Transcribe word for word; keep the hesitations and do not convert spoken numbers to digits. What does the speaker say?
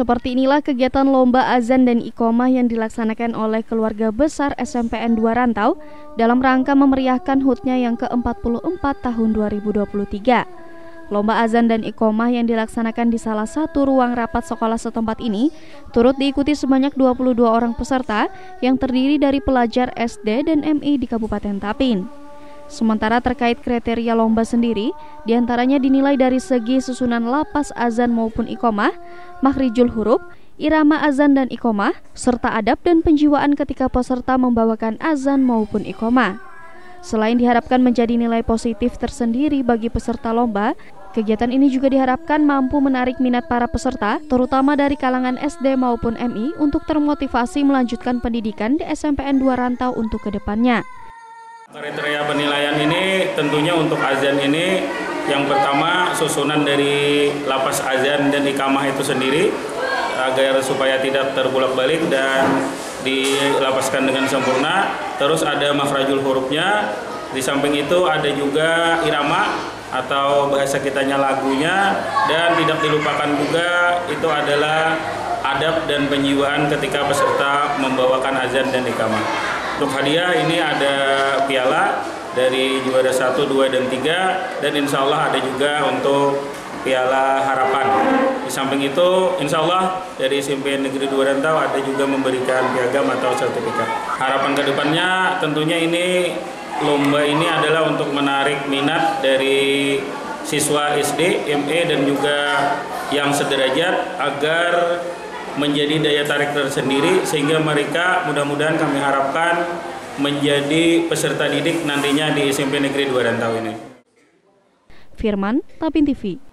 Seperti inilah kegiatan Lomba Adzan dan Iqamah yang dilaksanakan oleh keluarga besar S M P N dua Rantau dalam rangka memeriahkan H U T-nya yang ke empat puluh empat tahun dua ribu dua puluh tiga. Lomba Adzan dan Iqamah yang dilaksanakan di salah satu ruang rapat sekolah setempat ini turut diikuti sebanyak dua puluh dua orang peserta yang terdiri dari pelajar S D dan M I di Kabupaten Tapin. Sementara terkait kriteria lomba sendiri, diantaranya dinilai dari segi susunan lapas azan maupun iqamah, makhrijul huruf, irama azan dan iqamah, serta adab dan penjiwaan ketika peserta membawakan azan maupun iqamah. Selain diharapkan menjadi nilai positif tersendiri bagi peserta lomba, kegiatan ini juga diharapkan mampu menarik minat para peserta, terutama dari kalangan S D maupun M I, untuk termotivasi melanjutkan pendidikan di S M P N dua Rantau untuk kedepannya. Kriteria penilaian ini tentunya untuk azan ini, yang pertama susunan dari lapas azan dan iqamah itu sendiri, agar supaya tidak terbolak-balik dan dilapaskan dengan sempurna. Terus ada makhrajul hurufnya, di samping itu ada juga irama atau bahasa kitanya lagunya, dan tidak dilupakan juga itu adalah adab dan penjiwaan ketika peserta membawakan azan dan iqamah. Untuk hadiah ini ada piala dari juara satu, dua, dan tiga, dan insya Allah ada juga untuk piala harapan. Di samping itu insya Allah dari S M P Negeri dua Rantau ada juga memberikan piagam atau sertifikat. Harapan kedepannya tentunya ini lomba ini adalah untuk menarik minat dari siswa S D, M E, dan juga yang sederajat agar menjadi daya tarik tersendiri, sehingga mereka mudah-mudahan kami harapkan menjadi peserta didik nantinya di S M P Negeri dua Rantau ini. Firman, Tapin T V.